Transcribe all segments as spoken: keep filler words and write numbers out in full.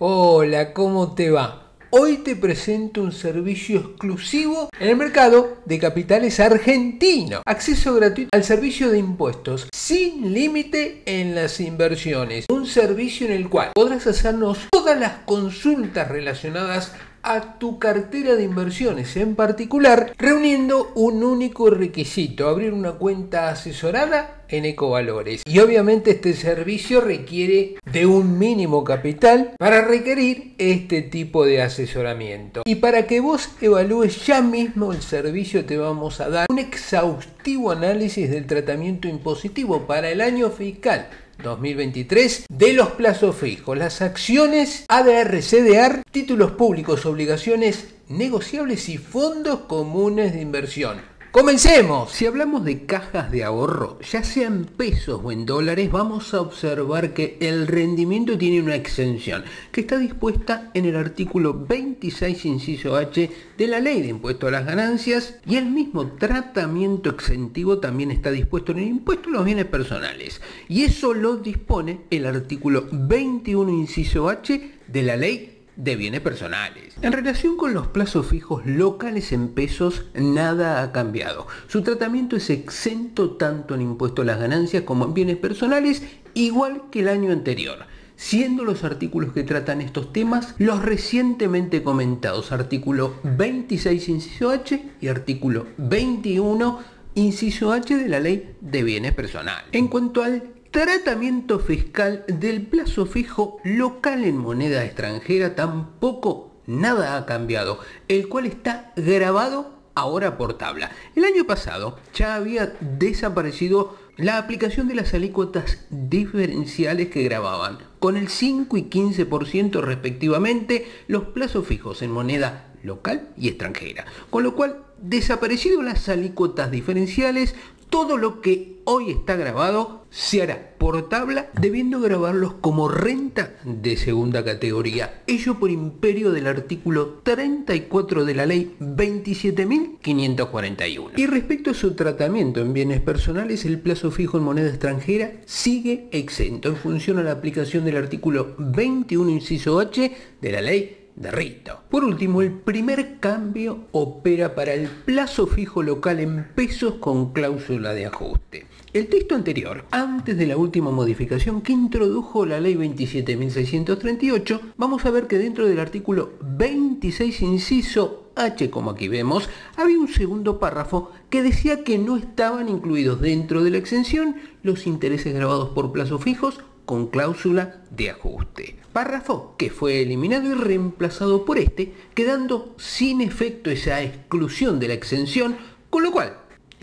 Hola, ¿cómo te va? Hoy te presento un servicio exclusivo en el mercado de capitales argentino. Acceso gratuito al servicio de impuestos sin límite en las inversiones. Un servicio en el cual podrás hacernos todas las consultas relacionadas a tu cartera de inversiones en particular, reuniendo un único requisito: abrir una cuenta asesorada en EcoValores. Y obviamente este servicio requiere de un mínimo capital para requerir este tipo de asesoramiento. Y para que vos evalúes ya mismo el servicio, te vamos a dar un exhaustivo análisis del tratamiento impositivo para el año fiscal dos mil veintitrés, de los plazos fijos, las acciones A D R, C D R, títulos públicos, obligaciones negociables y fondos comunes de inversión. ¡Comencemos! Si hablamos de cajas de ahorro, ya sea en pesos o en dólares, vamos a observar que el rendimiento tiene una exención que está dispuesta en el artículo veintiséis, inciso H, de la Ley de Impuesto a las Ganancias, y el mismo tratamiento exentivo también está dispuesto en el Impuesto a los Bienes Personales, y eso lo dispone el artículo veintiuno, inciso H, de la Ley de Bienes Personales. En relación con los plazos fijos locales en pesos, nada ha cambiado. Su tratamiento es exento tanto en impuesto a las ganancias como en bienes personales, igual que el año anterior, siendo los artículos que tratan estos temas los recientemente comentados, artículo veintiséis, inciso H, y artículo veintiuno, inciso H, de la Ley de Bienes Personales. En cuanto al tratamiento fiscal del plazo fijo local en moneda extranjera, tampoco nada ha cambiado, el cual está gravado ahora por tabla. El año pasado ya había desaparecido la aplicación de las alícuotas diferenciales que gravaban con el cinco y quince por ciento respectivamente los plazos fijos en moneda local y extranjera, con lo cual, desaparecido las alícuotas diferenciales, todo lo que hoy está grabado se hará por tabla, debiendo grabarlos como renta de segunda categoría. Ello por imperio del artículo treinta y cuatro de la Ley veintisiete mil quinientos cuarenta y uno. Y respecto a su tratamiento en bienes personales, el plazo fijo en moneda extranjera sigue exento en función a la aplicación del artículo veintiuno, inciso H, de la Ley de Rito. Por último, el primer cambio opera para el plazo fijo local en pesos con cláusula de ajuste. El texto anterior, antes de la última modificación que introdujo la Ley veintisiete mil seiscientos treinta y ocho, vamos a ver que dentro del artículo veintiséis, inciso H, como aquí vemos, había un segundo párrafo que decía que no estaban incluidos dentro de la exención los intereses grabados por plazos fijos con cláusula de ajuste. Párrafo que fue eliminado y reemplazado por este, quedando sin efecto esa exclusión de la exención, con lo cual,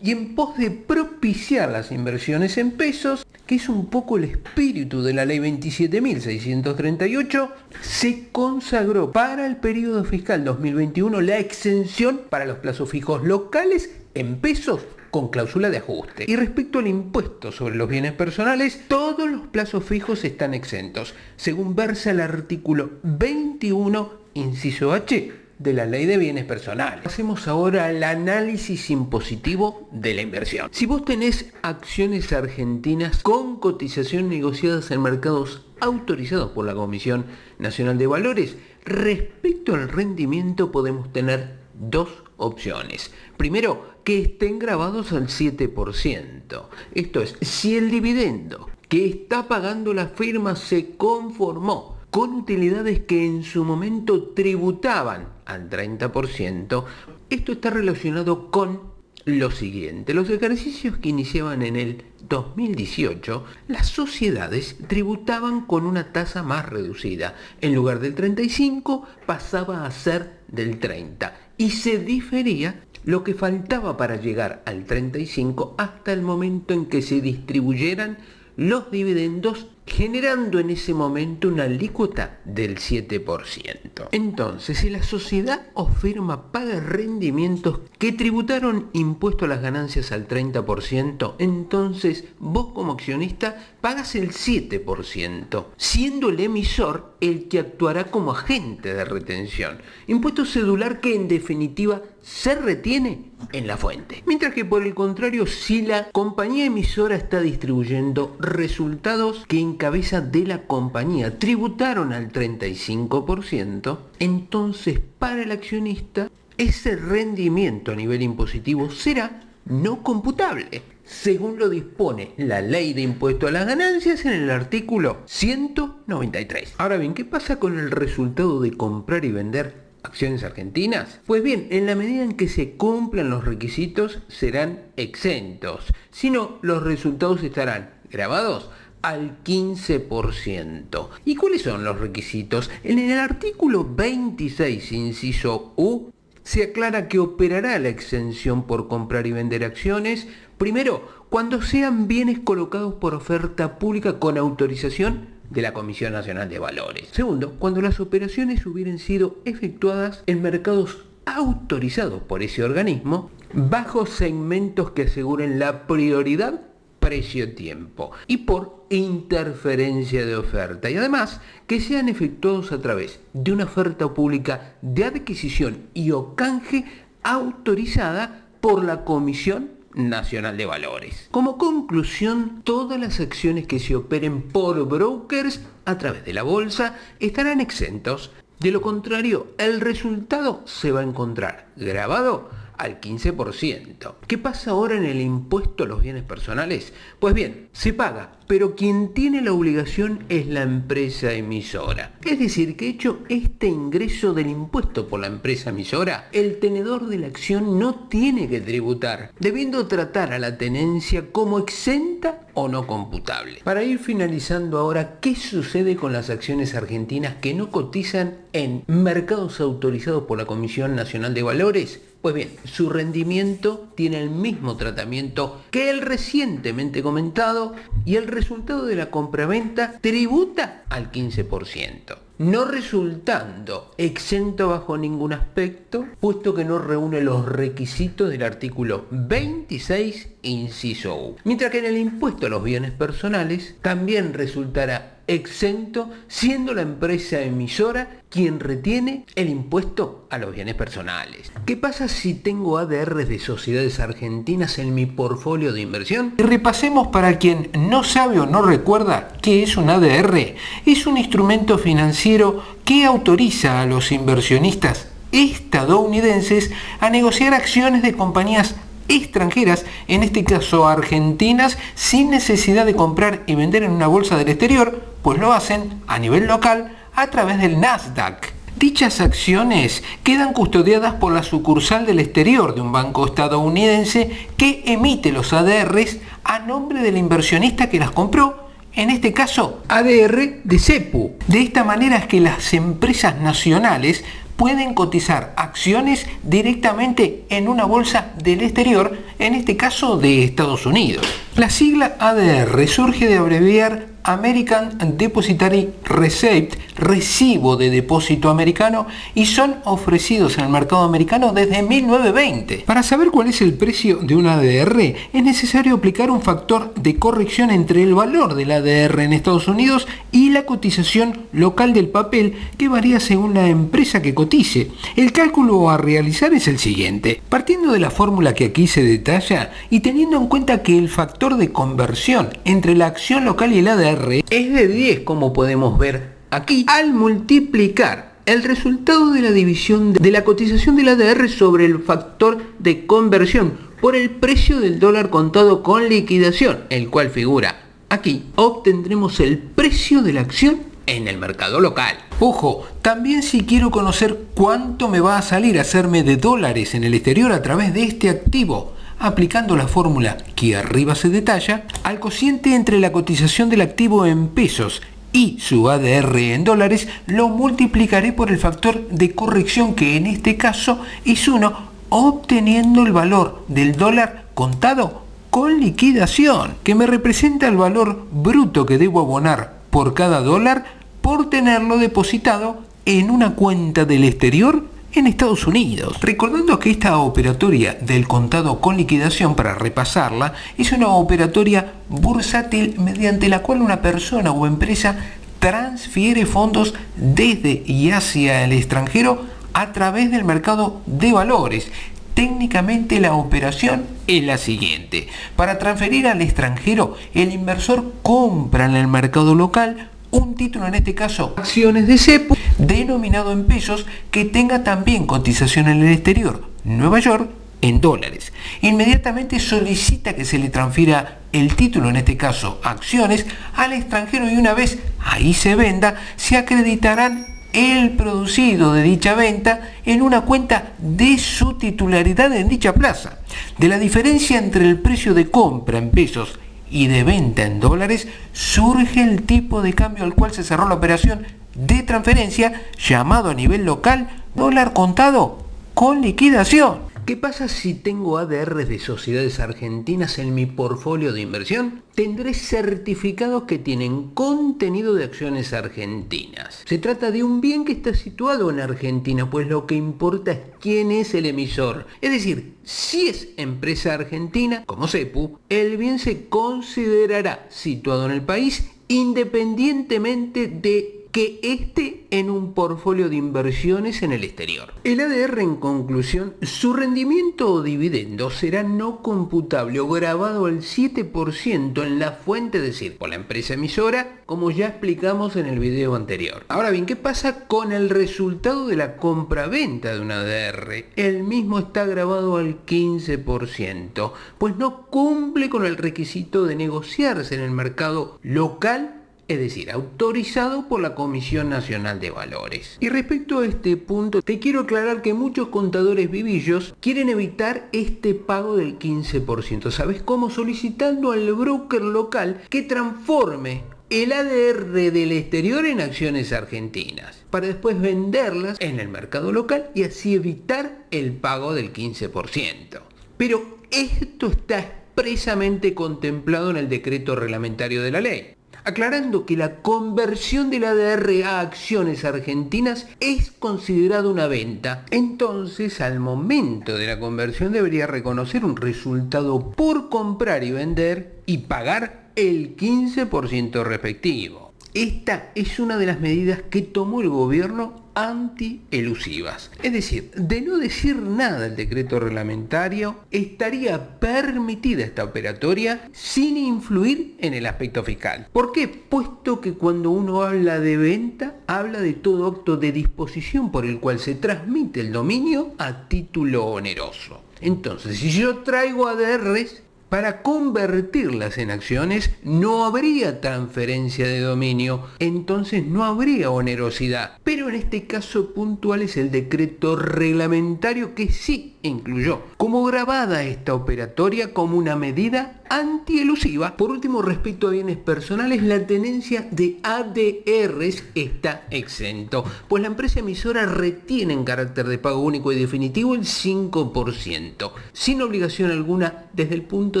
y en pos de propiciar las inversiones en pesos, que es un poco el espíritu de la Ley veintisiete mil seiscientos treinta y ocho, se consagró para el periodo fiscal dos mil veintiuno la exención para los plazos fijos locales en pesos con cláusula de ajuste. Y respecto al impuesto sobre los bienes personales, todos los plazos fijos están exentos, según versa el artículo veintiuno, inciso H, de la Ley de Bienes Personales. Hacemos ahora el análisis impositivo de la inversión. Si vos tenés acciones argentinas con cotización negociadas en mercados autorizados por la Comisión Nacional de Valores, respecto al rendimiento podemos tener dos opciones. Primero, que estén gravados al siete por ciento. Esto es, si el dividendo que está pagando la firma se conformó con utilidades que en su momento tributaban al treinta por ciento, esto está relacionado con lo siguiente: los ejercicios que iniciaban en el dos mil dieciocho, las sociedades tributaban con una tasa más reducida. En lugar del treinta y cinco, pasaba a ser del treinta por ciento y se difería lo que faltaba para llegar al treinta y cinco hasta el momento en que se distribuyeran los dividendos, generando en ese momento una alícuota del siete por ciento. Entonces, si la sociedad o firma paga rendimientos que tributaron impuesto a las ganancias al treinta por ciento, entonces vos como accionista pagas el siete por ciento, siendo el emisor el que actuará como agente de retención, impuesto cedular que en definitiva se retiene en la fuente. Mientras que por el contrario, si la compañía emisora está distribuyendo resultados que en cabeza de la compañía, tributaron al treinta y cinco por ciento, entonces para el accionista ese rendimiento a nivel impositivo será no computable, según lo dispone la Ley de Impuesto a las Ganancias en el artículo ciento noventa y tres. Ahora bien, ¿qué pasa con el resultado de comprar y vender acciones argentinas? Pues bien, en la medida en que se cumplan los requisitos serán exentos, si no, los resultados estarán gravados al quince por ciento. ¿Y cuáles son los requisitos? En el artículo veintiséis, inciso u, se aclara que operará la exención por comprar y vender acciones, primero, cuando sean bienes colocados por oferta pública con autorización de la Comisión Nacional de Valores. Segundo, cuando las operaciones hubieran sido efectuadas en mercados autorizados por ese organismo, bajo segmentos que aseguren la prioridad, precio-tiempo y por interferencia de oferta, y además que sean efectuados a través de una oferta pública de adquisición y o canje autorizada por la Comisión Nacional de Valores. Como conclusión, todas las acciones que se operen por brokers a través de la bolsa estarán exentos. De lo contrario, el resultado se va a encontrar grabado al quince por ciento. ¿Qué pasa ahora en el impuesto a los bienes personales? Pues bien, se paga, pero quien tiene la obligación es la empresa emisora. Es decir, que hecho este ingreso del impuesto por la empresa emisora, el tenedor de la acción no tiene que tributar, debiendo tratar a la tenencia como exenta o no computable. Para ir finalizando ahora, ¿qué sucede con las acciones argentinas que no cotizan en mercados autorizados por la Comisión Nacional de Valores? Pues bien, su rendimiento tiene el mismo tratamiento que el recientemente comentado y el resultado de la compraventa tributa al quince por ciento, no resultando exento bajo ningún aspecto, puesto que no reúne los requisitos del artículo veintiséis, inciso u. Mientras que en el impuesto a los bienes personales también resultará exento, siendo la empresa emisora quien retiene el impuesto a los bienes personales. ¿Qué pasa si tengo A D Rs de sociedades argentinas en mi portfolio de inversión? Repasemos para quien no sabe o no recuerda qué es un A D R. Es un instrumento financiero que autoriza a los inversionistas estadounidenses a negociar acciones de compañías extranjeras, en este caso argentinas, sin necesidad de comprar y vender en una bolsa del exterior, pues lo hacen a nivel local a través del Nasdaq. Dichas acciones quedan custodiadas por la sucursal del exterior de un banco estadounidense que emite los A D Rs a nombre del inversionista que las compró, en este caso A D R de C E P U. De esta manera es que las empresas nacionales pueden cotizar acciones directamente en una bolsa del exterior, en este caso de Estados Unidos. La sigla A D R surge de abreviar American Depositary Receipt, recibo de depósito americano, y son ofrecidos en el mercado americano desde mil novecientos veinte. Para saber cuál es el precio de un A D R es necesario aplicar un factor de corrección entre el valor del A D R en Estados Unidos y la cotización local del papel, que varía según la empresa que cotice. El cálculo a realizar es el siguiente: partiendo de la fórmula que aquí se detalla y teniendo en cuenta que el factor de conversión entre la acción local y el A D R es de diez, como podemos ver aquí, al multiplicar el resultado de la división de la cotización del A D R sobre el factor de conversión por el precio del dólar contado con liquidación, el cual figura aquí, obtendremos el precio de la acción en el mercado local. Ojo, también si quiero conocer cuánto me va a salir hacerme de dólares en el exterior a través de este activo, aplicando la fórmula que arriba se detalla, al cociente entre la cotización del activo en pesos y su A D R en dólares, lo multiplicaré por el factor de corrección, que en este caso es uno, obteniendo el valor del dólar contado con liquidación, que me representa el valor bruto que debo abonar por cada dólar por tenerlo depositado en una cuenta del exterior en Estados Unidos. Recordando que esta operatoria del contado con liquidación, para repasarla, es una operatoria bursátil mediante la cual una persona o empresa transfiere fondos desde y hacia el extranjero a través del mercado de valores, Técnicamente la operación es la siguiente. Para transferir al extranjero, el inversor compra en el mercado local un título, en este caso acciones de CEPU, denominado en pesos, que tenga también cotización en el exterior, Nueva York, en dólares. Inmediatamente solicita que se le transfiera el título, en este caso acciones, al extranjero, y una vez ahí se venda, se acreditarán el producido de dicha venta en una cuenta de su titularidad en dicha plaza. De la diferencia entre el precio de compra en pesos y de venta en dólares surge el tipo de cambio al cual se cerró la operación de transferencia, llamado a nivel local dólar contado con liquidación. ¿Qué pasa si tengo A D Rs de sociedades argentinas en mi portfolio de inversión? Tendré certificados que tienen contenido de acciones argentinas. Se trata de un bien que está situado en Argentina, pues lo que importa es quién es el emisor. Es decir, si es empresa argentina, como CEPU, el bien se considerará situado en el país independientemente de que esté en un portfolio de inversiones en el exterior. El A D R, en conclusión, su rendimiento o dividendo será no computable o grabado al siete por ciento en la fuente, es decir, por la empresa emisora, como ya explicamos en el video anterior. Ahora bien, ¿qué pasa con el resultado de la compra-venta de un A D R? El mismo está grabado al quince por ciento, pues no cumple con el requisito de negociarse en el mercado local, es decir, autorizado por la Comisión Nacional de Valores. Y respecto a este punto, te quiero aclarar que muchos contadores vivillos quieren evitar este pago del quince por ciento. ¿Sabes cómo? Solicitando al broker local que transforme el A D R del exterior en acciones argentinas, para después venderlas en el mercado local y así evitar el pago del quince por ciento. Pero esto está expresamente contemplado en el decreto reglamentario de la ley, aclarando que la conversión del A D R a acciones argentinas es considerada una venta. Entonces, al momento de la conversión debería reconocer un resultado por comprar y vender y pagar el quince por ciento respectivo. Esta es una de las medidas que tomó el gobierno antielusivas. Es decir, de no decir nada el decreto reglamentario, estaría permitida esta operatoria sin influir en el aspecto fiscal. ¿Por qué? Puesto que cuando uno habla de venta, habla de todo acto de disposición por el cual se transmite el dominio a título oneroso. Entonces, si yo traigo A D Rs para convertirlas en acciones, no habría transferencia de dominio, entonces no habría onerosidad. Pero en este caso puntual es el decreto reglamentario que sí incluyó como gravada esta operatoria como una medida antielusiva. Por último, respecto a bienes personales, la tenencia de A D Rs está exento, pues la empresa emisora retiene en carácter de pago único y definitivo el cinco por ciento, sin obligación alguna desde el punto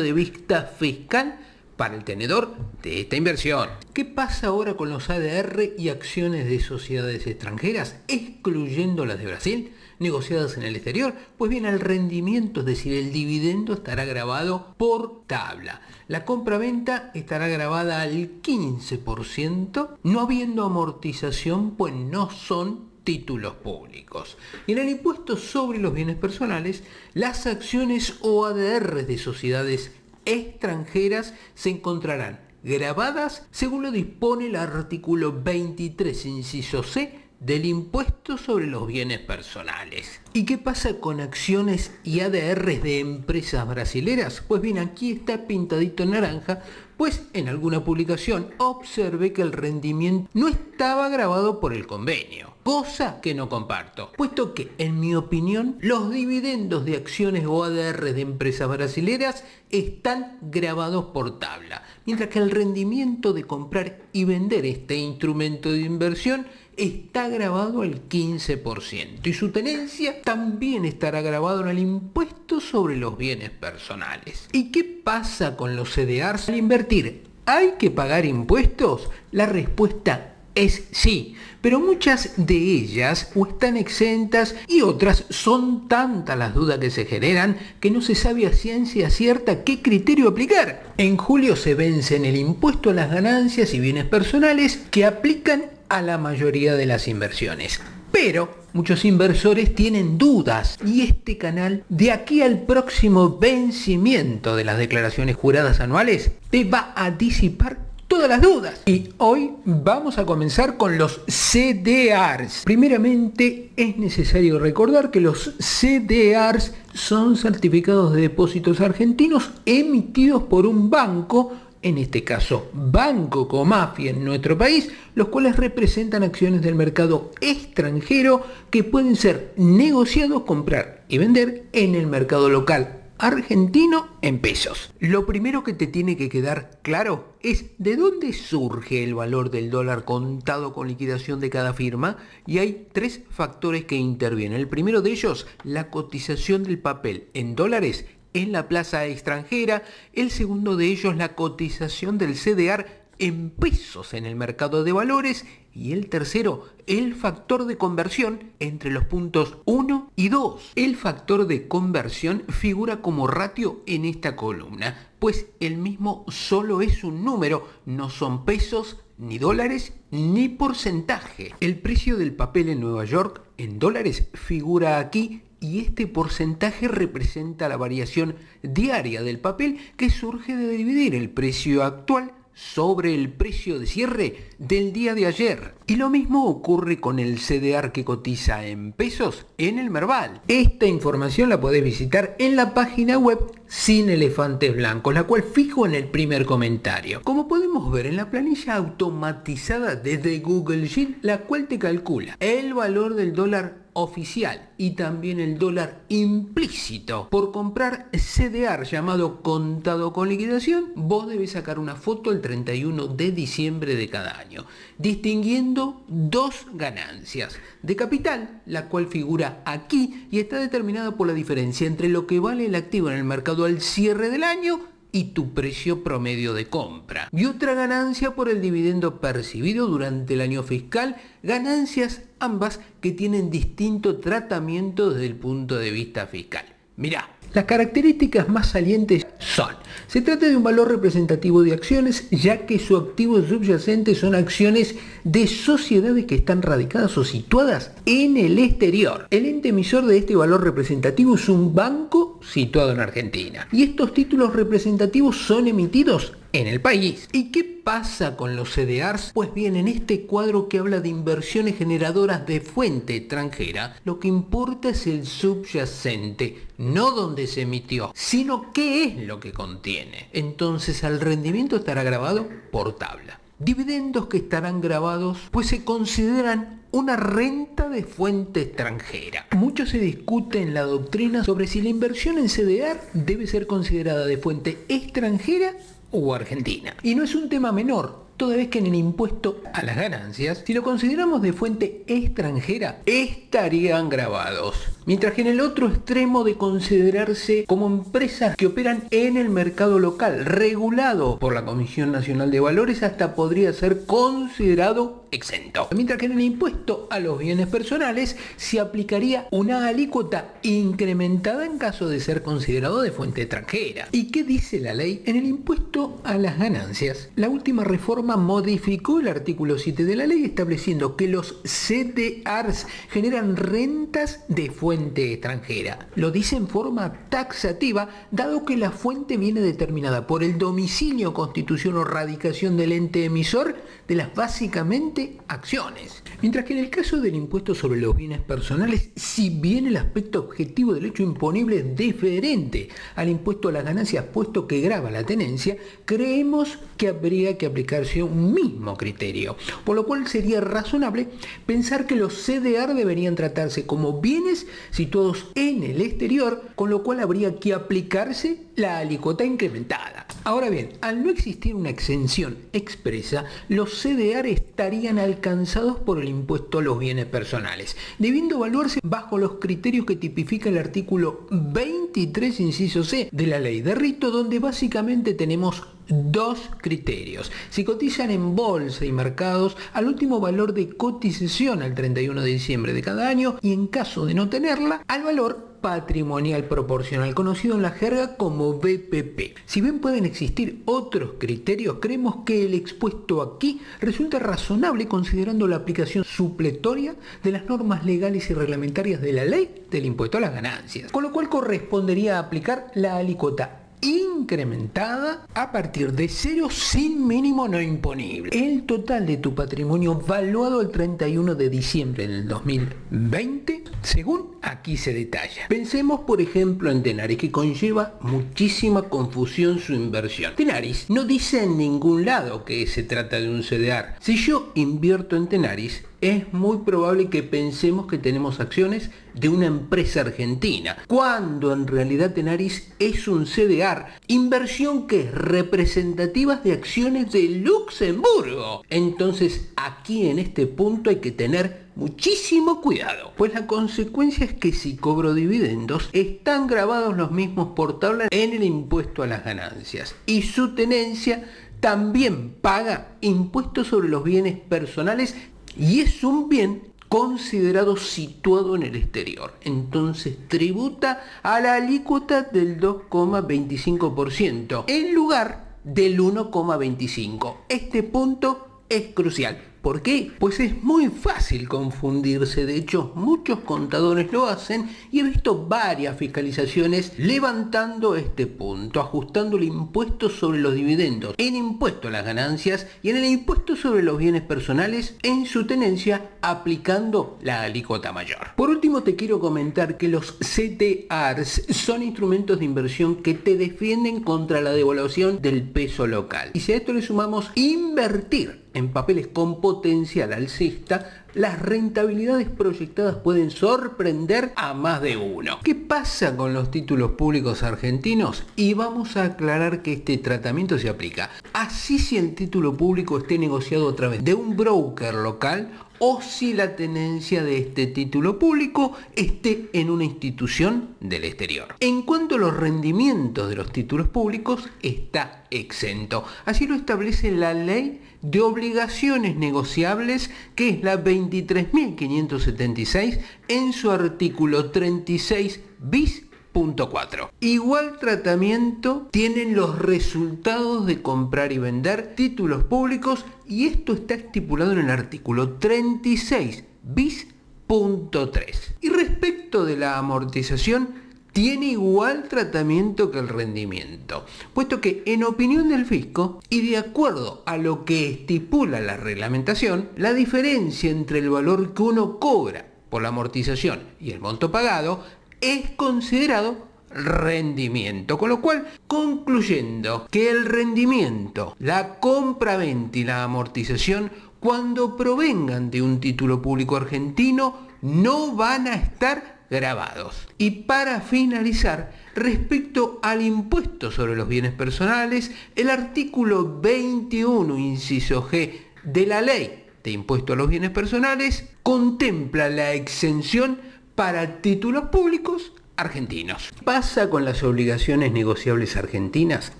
de vista fiscal para el tenedor de esta inversión. ¿Qué pasa ahora con los A D R y acciones de sociedades extranjeras, excluyendo las de Brasil, negociadas en el exterior? Pues bien, el rendimiento, es decir, el dividendo, estará grabado por tabla. La compra-venta estará grabada al quince por ciento, no habiendo amortización, pues no son títulos públicos. Y en el impuesto sobre los bienes personales, las acciones o A D Rs de sociedades extranjeras se encontrarán grabadas según lo dispone el artículo veintitrés, inciso C, del impuesto sobre los bienes personales. ¿Y qué pasa con acciones y A D Rs de empresas brasileras? Pues bien, aquí está pintadito en naranja, pues en alguna publicación observé que el rendimiento no estaba grabado por el convenio, cosa que no comparto, puesto que, en mi opinión, los dividendos de acciones o A D Rs de empresas brasileras están grabados por tabla, mientras que el rendimiento de comprar y vender este instrumento de inversión está grabado al quince por ciento y su tenencia también estará grabado en el impuesto sobre los bienes personales. ¿Y qué pasa con los C D Rs? Al invertir, ¿hay que pagar impuestos? La respuesta es sí, pero muchas de ellas o están exentas y otras son tantas las dudas que se generan que no se sabe a ciencia cierta qué criterio aplicar. En julio se vencen el impuesto a las ganancias y bienes personales que aplican a la mayoría de las inversiones, pero muchos inversores tienen dudas, y este canal, de aquí al próximo vencimiento de las declaraciones juradas anuales, te va a disipar todas las dudas. Y hoy vamos a comenzar con los C D Rs. Primeramente es necesario recordar que los C D Rs son certificados de depósitos argentinos emitidos por un banco, en este caso Banco Comafi en nuestro país, los cuales representan acciones del mercado extranjero que pueden ser negociados, comprar y vender en el mercado local argentino en pesos. Lo primero que te tiene que quedar claro es de dónde surge el valor del dólar contado con liquidación de cada firma, y hay tres factores que intervienen. El primero de ellos, la cotización del papel en dólares en la plaza extranjera. El segundo de ellos, la cotización del C D R en pesos en el mercado de valores. Y el tercero, el factor de conversión entre los puntos uno y dos. El factor de conversión figura como ratio en esta columna, pues el mismo solo es un número, no son pesos, ni dólares, ni porcentaje. El precio del papel en Nueva York en dólares figura aquí, y este porcentaje representa la variación diaria del papel que surge de dividir el precio actual sobre el precio de cierre del día de ayer. Y lo mismo ocurre con el C D R que cotiza en pesos en el Merval. Esta información la podés visitar en la página web Sin Elefantes Blancos, la cual fijo en el primer comentario. Como podemos ver en la planilla automatizada desde Google Sheets, la cual te calcula el valor del dólar oficial y también el dólar implícito por comprar C D R, llamado contado con liquidación, vos debes sacar una foto el treinta y uno de diciembre de cada año, distinguiendo dos ganancias de capital, la cual figura aquí y está determinada por la diferencia entre lo que vale el activo en el mercado al cierre del año y tu precio promedio de compra, y otra ganancia por el dividendo percibido durante el año fiscal, ganancias ambas que tienen distinto tratamiento desde el punto de vista fiscal. Mirá, las características más salientes son: se trata de un valor representativo de acciones, ya que su activo subyacente son acciones de sociedades que están radicadas o situadas en el exterior. El ente emisor de este valor representativo es un banco situado en Argentina, y estos títulos representativos son emitidos en el país. ¿Y qué pasa con los C D Rs? Pues bien, en este cuadro que habla de inversiones generadoras de fuente extranjera, lo que importa es el subyacente, no dónde se emitió, sino qué es lo que contiene. Entonces el rendimiento estará grabado por tabla. Dividendos que estarán grabados, pues se consideran una renta de fuente extranjera. Mucho se discute en la doctrina sobre si la inversión en C D R debe ser considerada de fuente extranjera o argentina. Y no es un tema menor, toda vez que en el impuesto a las ganancias, si lo consideramos de fuente extranjera, estarían grabados. Mientras que en el otro extremo de considerarse como empresas que operan en el mercado local, regulado por la Comisión Nacional de Valores, hasta podría ser considerado exento. Mientras que en el impuesto a los bienes personales se aplicaría una alícuota incrementada en caso de ser considerado de fuente extranjera. ¿Y qué dice la ley? En el impuesto a las ganancias, la última reforma modificó el artículo siete de la ley, estableciendo que los C D Rs generan rentas de fuente fuente extranjera. Lo dice en forma taxativa, dado que la fuente viene determinada por el domicilio, constitución o radicación del ente emisor de las básicamente acciones. Mientras que en el caso del impuesto sobre los bienes personales, si bien el aspecto objetivo del hecho imponible es diferente al impuesto a las ganancias, puesto que grava la tenencia, creemos que habría que aplicarse un mismo criterio, por lo cual sería razonable pensar que los C D R deberían tratarse como bienes situados en el exterior, con lo cual habría que aplicarse la alícuota incrementada. Ahora bien, al no existir una exención expresa, los C D R estarían alcanzados por el impuesto a los bienes personales, debiendo evaluarse bajo los criterios que tipifica el artículo veintitrés, inciso C, de la ley de rito, donde básicamente tenemos dos criterios. Si cotizan en bolsa y mercados, al último valor de cotización al treinta y uno de diciembre de cada año, y en caso de no tenerla, al valor patrimonial proporcional, conocido en la jerga como B P P. Si bien pueden existir otros criterios, creemos que el expuesto aquí resulta razonable considerando la aplicación supletoria de las normas legales y reglamentarias de la Ley del Impuesto a las Ganancias, con lo cual correspondería aplicar la alícuota incrementada a partir de cero sin mínimo no imponible. El total de tu patrimonio valuado el treinta y uno de diciembre del dos mil veinte, según aquí se detalla. Pensemos por ejemplo en Tenaris, que conlleva muchísima confusión su inversión. Tenaris no dice en ningún lado que se trata de un C D R. Si yo invierto en Tenaris, es muy probable que pensemos que tenemos acciones de una empresa argentina, cuando en realidad Tenaris es un C D R, inversión que es representativa de acciones de Luxemburgo. Entonces aquí en este punto hay que tener muchísimo cuidado, pues la consecuencia es que si cobro dividendos, están grabados los mismos por tabla en el impuesto a las ganancias, y su tenencia también paga impuestos sobre los bienes personales y es un bien considerado situado en el exterior. Entonces tributa a la alícuota del dos coma veinticinco por ciento en lugar del uno coma veinticinco por ciento. Este punto es crucial. ¿Por qué? Pues es muy fácil confundirse, de hecho muchos contadores lo hacen y he visto varias fiscalizaciones levantando este punto, ajustando el impuesto sobre los dividendos en impuesto a las ganancias y en el impuesto sobre los bienes personales en su tenencia, aplicando la alícuota mayor. Por último te quiero comentar que los C D Rs son instrumentos de inversión que te defienden contra la devaluación del peso local, y si a esto le sumamos invertir en papeles con potencial alcista, las rentabilidades proyectadas pueden sorprender a más de uno. ¿Qué pasa con los títulos públicos argentinos? Y vamos a aclarar que este tratamiento se aplica así si el título público esté negociado a través de un broker local o si la tenencia de este título público esté en una institución del exterior. En cuanto a los rendimientos de los títulos públicos, está exento. Así lo establece la Ley de Obligaciones Negociables, que es la veintitrés mil quinientos setenta y seis en su artículo treinta y seis bis punto cuatro. Igual tratamiento tienen los resultados de comprar y vender títulos públicos, y esto está estipulado en el artículo treinta y seis bis punto tres. Y respecto de la amortización, tiene igual tratamiento que el rendimiento, puesto que en opinión del fisco y de acuerdo a lo que estipula la reglamentación, la diferencia entre el valor que uno cobra por la amortización y el monto pagado es considerado rendimiento, con lo cual, concluyendo que el rendimiento, la compra-venta y la amortización, cuando provengan de un título público argentino, no van a estar grabados. Y para finalizar, respecto al impuesto sobre los bienes personales, el artículo veintiuno, inciso G, de la Ley de Impuesto a los Bienes Personales contempla la exención para títulos públicos argentinos. Pasa con las obligaciones negociables argentinas,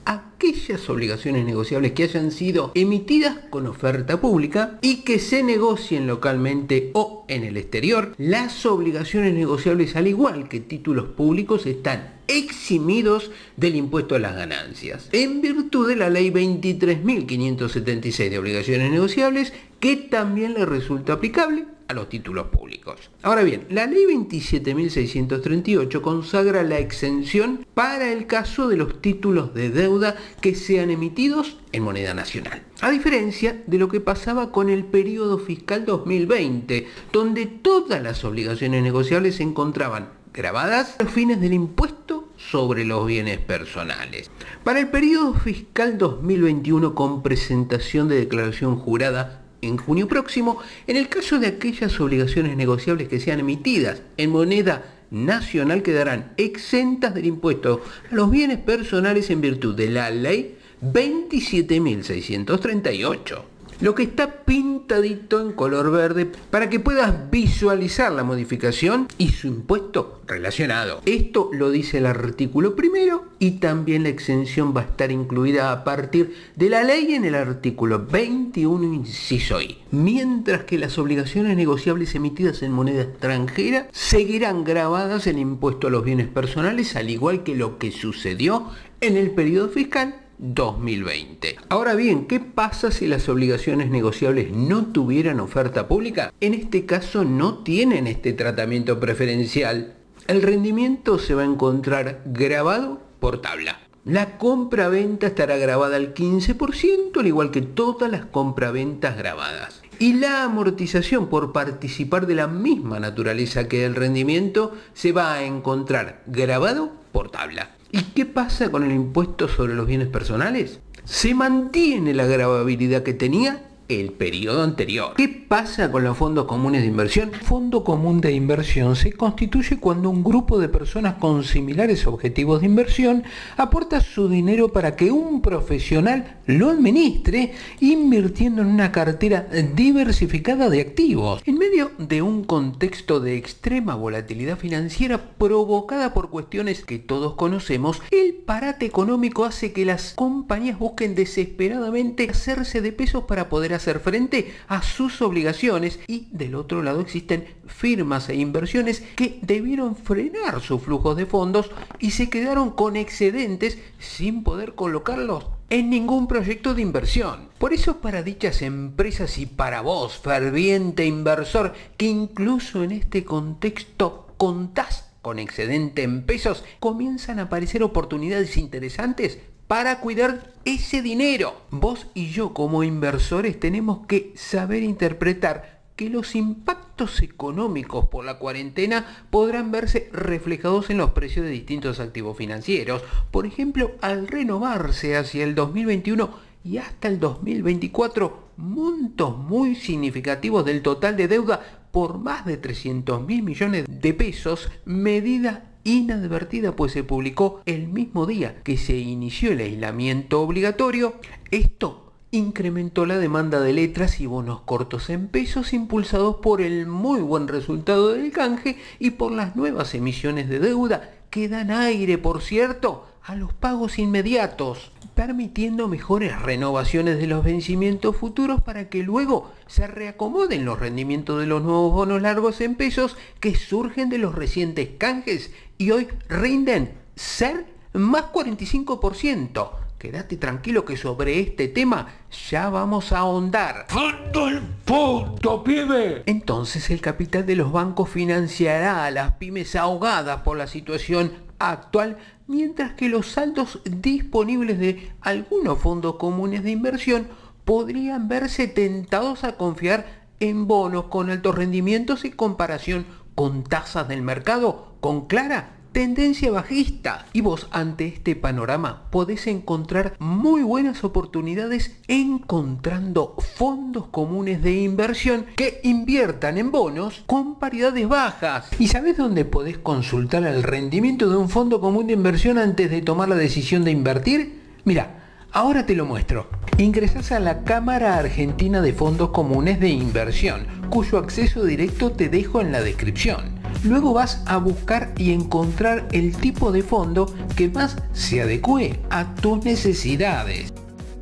aquellas obligaciones negociables que hayan sido emitidas con oferta pública y que se negocien localmente o en el exterior. Las obligaciones negociables, al igual que títulos públicos, están eximidos del impuesto a las ganancias, en virtud de la Ley veintitrés mil quinientos setenta y seis de obligaciones negociables, que también le resulta aplicable a los títulos públicos. Ahora bien, la Ley veintisiete mil seiscientos treinta y ocho consagra la exención para el caso de los títulos de deuda que sean emitidos en moneda nacional, a diferencia de lo que pasaba con el periodo fiscal dos mil veinte, donde todas las obligaciones negociables se encontraban grabadas a los fines del impuesto sobre los bienes personales. Para el periodo fiscal dos mil veintiuno, con presentación de declaración jurada en junio próximo, en el caso de aquellas obligaciones negociables que sean emitidas en moneda nacional, quedarán exentas del impuesto a los bienes personales en virtud de la Ley veintisiete mil seiscientos treinta y ocho. lo que está pintadito en color verde para que puedas visualizar la modificación y su impuesto relacionado. Esto lo dice el artículo primero y también la exención va a estar incluida a partir de la ley en el artículo veintiuno, inciso I. Mientras que las obligaciones negociables emitidas en moneda extranjera seguirán grabadas en impuesto a los bienes personales, al igual que lo que sucedió en el periodo fiscal dos mil veinte. Ahora bien, ¿qué pasa si las obligaciones negociables no tuvieran oferta pública? En este caso no tienen este tratamiento preferencial. El rendimiento se va a encontrar grabado por tabla. La compra-venta estará grabada al quince por ciento, al igual que todas las compraventas grabadas. Y la amortización por participar de la misma naturaleza que el rendimiento se va a encontrar grabado por tabla. ¿Y qué pasa con el impuesto sobre los bienes personales? Se mantiene la gravabilidad que tenía el periodo anterior. ¿Qué pasa con los fondos comunes de inversión? El fondo común de inversión se constituye cuando un grupo de personas con similares objetivos de inversión aporta su dinero para que un profesional lo administre, invirtiendo en una cartera diversificada de activos, en medio de un contexto de extrema volatilidad financiera provocada por cuestiones que todos conocemos. El parate económico hace que las compañías busquen desesperadamente hacerse de pesos para poder hacer hacer frente a sus obligaciones, y del otro lado existen firmas e inversiones que debieron frenar sus flujos de fondos y se quedaron con excedentes sin poder colocarlos en ningún proyecto de inversión. Por eso, para dichas empresas y para vos, ferviente inversor, que incluso en este contexto contás con excedente en pesos, comienzan a aparecer oportunidades interesantes para cuidar ese dinero. Vos y yo, como inversores, tenemos que saber interpretar que los impactos económicos por la cuarentena podrán verse reflejados en los precios de distintos activos financieros. Por ejemplo, al renovarse hacia el dos mil veintiuno y hasta el dos mil veinticuatro montos muy significativos del total de deuda por más de trescientos mil millones de pesos, medida inadvertida, pues se publicó el mismo día que se inició el aislamiento obligatorio. Esto incrementó la demanda de letras y bonos cortos en pesos, impulsados por el muy buen resultado del canje y por las nuevas emisiones de deuda que dan aire, por cierto, a los pagos inmediatos, permitiendo mejores renovaciones de los vencimientos futuros para que luego se reacomoden los rendimientos de los nuevos bonos largos en pesos que surgen de los recientes canjes y hoy rinden ser más cuarenta y cinco por ciento. Quédate tranquilo que sobre este tema ya vamos a ahondar. ¡Fondo el puto, pibe! Entonces, el capital de los bancos financiará a las pymes ahogadas por la situación actual, mientras que los saldos disponibles de algunos fondos comunes de inversión podrían verse tentados a confiar en bonos con altos rendimientos en comparación con tasas del mercado con clara tendencia bajista. Y vos, ante este panorama, podés encontrar muy buenas oportunidades encontrando fondos comunes de inversión que inviertan en bonos con paridades bajas. ¿Y sabés dónde podés consultar el rendimiento de un fondo común de inversión antes de tomar la decisión de invertir? Mirá, ahora te lo muestro. Ingresás a la Cámara Argentina de Fondos Comunes de Inversión, cuyo acceso directo te dejo en la descripción. Luego vas a buscar y encontrar el tipo de fondo que más se adecue a tus necesidades.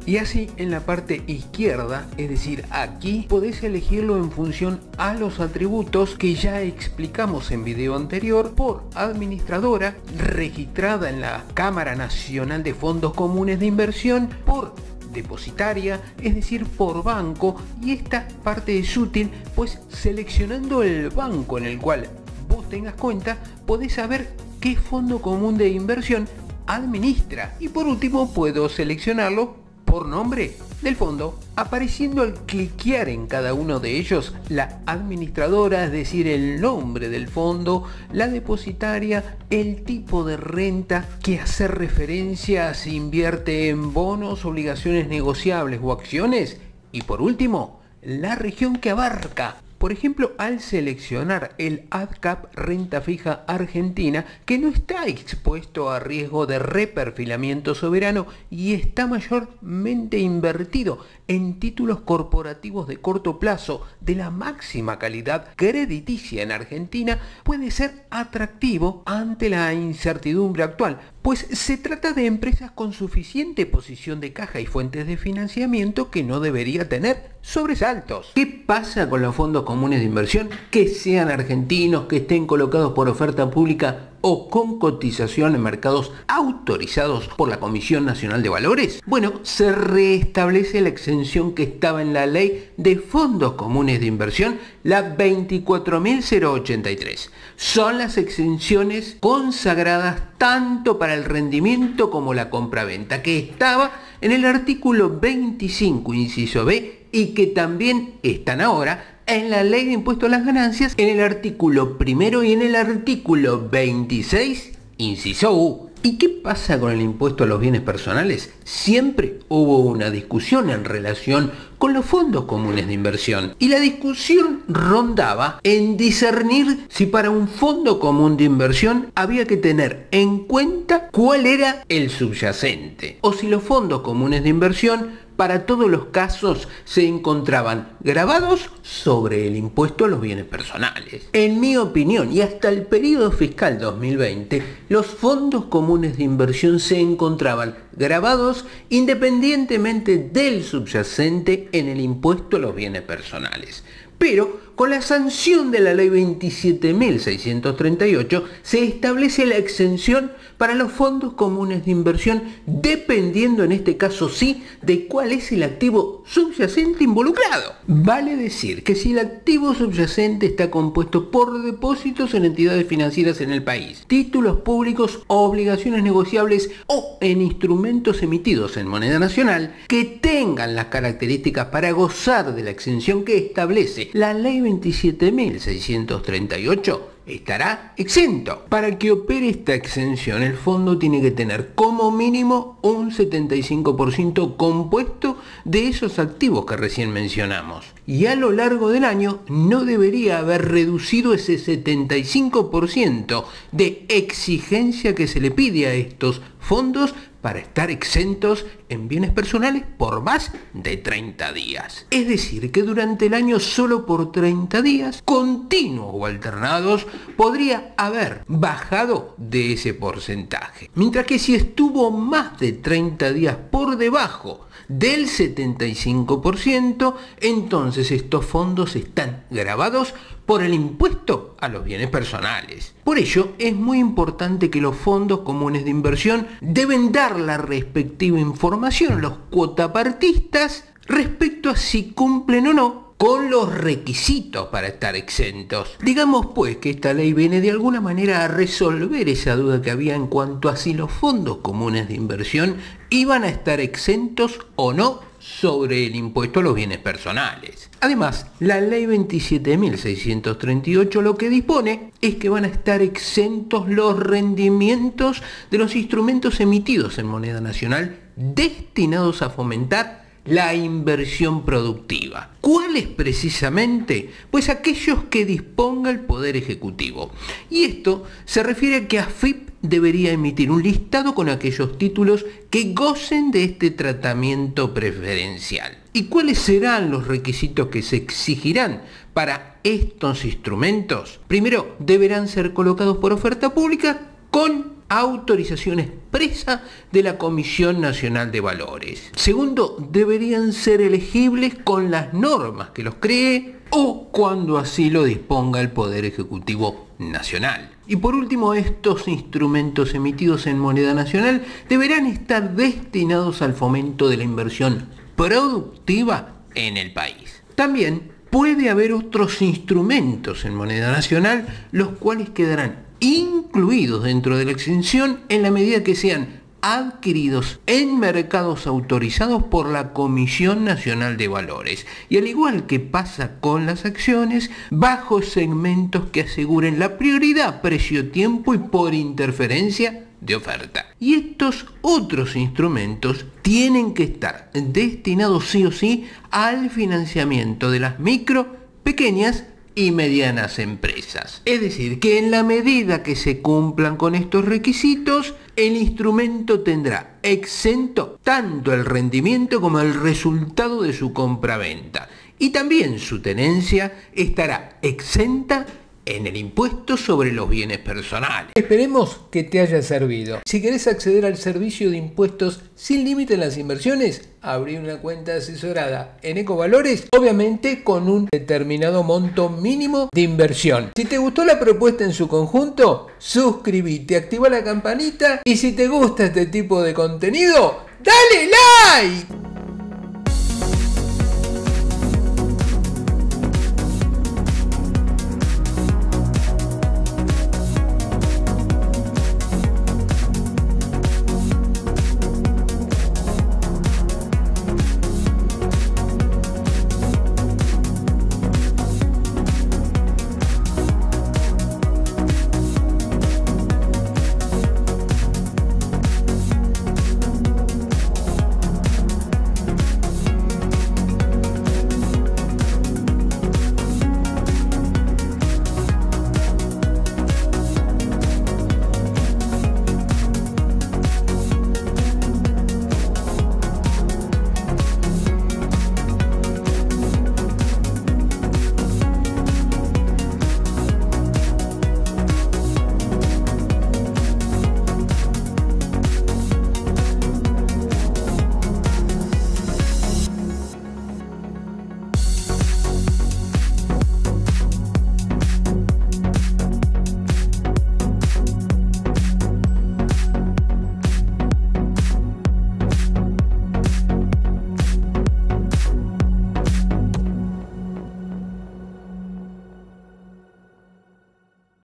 Y así, en la parte izquierda, es decir, aquí, podés elegirlo en función a los atributos que ya explicamos en video anterior, por administradora, registrada en la Cámara Nacional de Fondos Comunes de Inversión, por depositaria, es decir, por banco. Y esta parte es útil, pues seleccionando el banco en el cual vos tengas cuenta, podés saber qué fondo común de inversión administra. Y por último, puedo seleccionarlo por nombre del fondo, apareciendo al cliquear en cada uno de ellos la administradora, es decir, el nombre del fondo, la depositaria, el tipo de renta que hace referencia a si invierte en bonos, obligaciones negociables o acciones, y por último, la región que abarca. por ejemplo al seleccionar el ADCAP Renta Fija Argentina, que no está expuesto a riesgo de reperfilamiento soberano y está mayormente invertido en títulos corporativos de corto plazo de la máxima calidad crediticia en Argentina, puede ser atractivo ante la incertidumbre actual, pues se trata de empresas con suficiente posición de caja y fuentes de financiamiento que no debería tener sobresaltos. ¿Qué pasa con los fondos comunes de inversión? Que sean argentinos, que estén colocados por oferta pública o con cotización en mercados autorizados por la Comisión Nacional de Valores. Bueno, se restablece la exención que estaba en la Ley de Fondos Comunes de Inversión, la veinticuatro mil ochenta y tres. Son las exenciones consagradas tanto para el rendimiento como la compraventa, que estaba en el artículo veinticinco, inciso B, y que también están ahora en la Ley de Impuesto a las Ganancias, en el artículo primero y en el artículo veintiséis, inciso U. ¿Y qué pasa con el impuesto a los bienes personales? Siempre hubo una discusión en relación con los fondos comunes de inversión, y la discusión rondaba en discernir si para un fondo común de inversión había que tener en cuenta cuál era el subyacente, o si los fondos comunes de inversión para todos los casos se encontraban gravados sobre el impuesto a los bienes personales. En mi opinión, y hasta el periodo fiscal dos mil veinte, los fondos comunes de inversión se encontraban gravados independientemente del subyacente en el impuesto a los bienes personales. Pero con la sanción de la Ley veintisiete mil seiscientos treinta y ocho se establece la exención para los fondos comunes de inversión, dependiendo en este caso sí de cuál es el activo subyacente involucrado. Vale decir que si el activo subyacente está compuesto por depósitos en entidades financieras en el país, títulos públicos, obligaciones negociables o en instrumentos emitidos en moneda nacional, que tengan las características para gozar de la exención que establece la Ley veintisiete mil seiscientos treinta y ocho, estará exento. Para que opere esta exención, el fondo tiene que tener como mínimo un setenta y cinco por ciento compuesto de esos activos que recién mencionamos, y a lo largo del año no debería haber reducido ese setenta y cinco por ciento de exigencia que se le pide a estos fondos para estar exentos en bienes personales por más de treinta días. Es decir, que durante el año solo por treinta días, continuos o alternados, podría haber bajado de ese porcentaje. Mientras que si estuvo más de treinta días por debajo del setenta y cinco por ciento, entonces estos fondos están gravados por el impuesto a los bienes personales. Por ello, es muy importante que los fondos comunes de inversión deben dar la respectiva información a los cuotapartistas respecto a si cumplen o no con los requisitos para estar exentos. Digamos pues que esta ley viene de alguna manera a resolver esa duda que había en cuanto a si los fondos comunes de inversión iban a estar exentos o no sobre el impuesto a los bienes personales. Además, la Ley veintisiete mil seiscientos treinta y ocho lo que dispone es que van a estar exentos los rendimientos de los instrumentos emitidos en moneda nacional destinados a fomentar la inversión productiva. ¿Cuáles precisamente? Pues aquellos que disponga el Poder Ejecutivo. Y esto se refiere a que AFIP debería emitir un listado con aquellos títulos que gocen de este tratamiento preferencial. ¿Y cuáles serán los requisitos que se exigirán para estos instrumentos? Primero, deberán ser colocados por oferta pública con autorización expresa de la Comisión Nacional de Valores. Segundo, deberían ser elegibles con las normas que los cree o cuando así lo disponga el Poder Ejecutivo Nacional. Y por último, estos instrumentos emitidos en moneda nacional deberán estar destinados al fomento de la inversión productiva en el país. También puede haber otros instrumentos en moneda nacional los cuales quedarán incluidos dentro de la exención en la medida que sean adquiridos en mercados autorizados por la Comisión Nacional de Valores, y al igual que pasa con las acciones, bajo segmentos que aseguren la prioridad, precio, tiempo y por interferencia de oferta. Y estos otros instrumentos tienen que estar destinados sí o sí al financiamiento de las micro, pequeñas y medianas empresas. Es decir, que en la medida que se cumplan con estos requisitos, el instrumento tendrá exento tanto el rendimiento como el resultado de su compraventa, y también su tenencia estará exenta en el impuesto sobre los bienes personales. Esperemos que te haya servido. Si querés acceder al servicio de impuestos sin límite en las inversiones, abrí una cuenta asesorada en EcoValores, obviamente con un determinado monto mínimo de inversión. Si te gustó la propuesta en su conjunto, suscríbete, activa la campanita, y si te gusta este tipo de contenido, ¡dale like!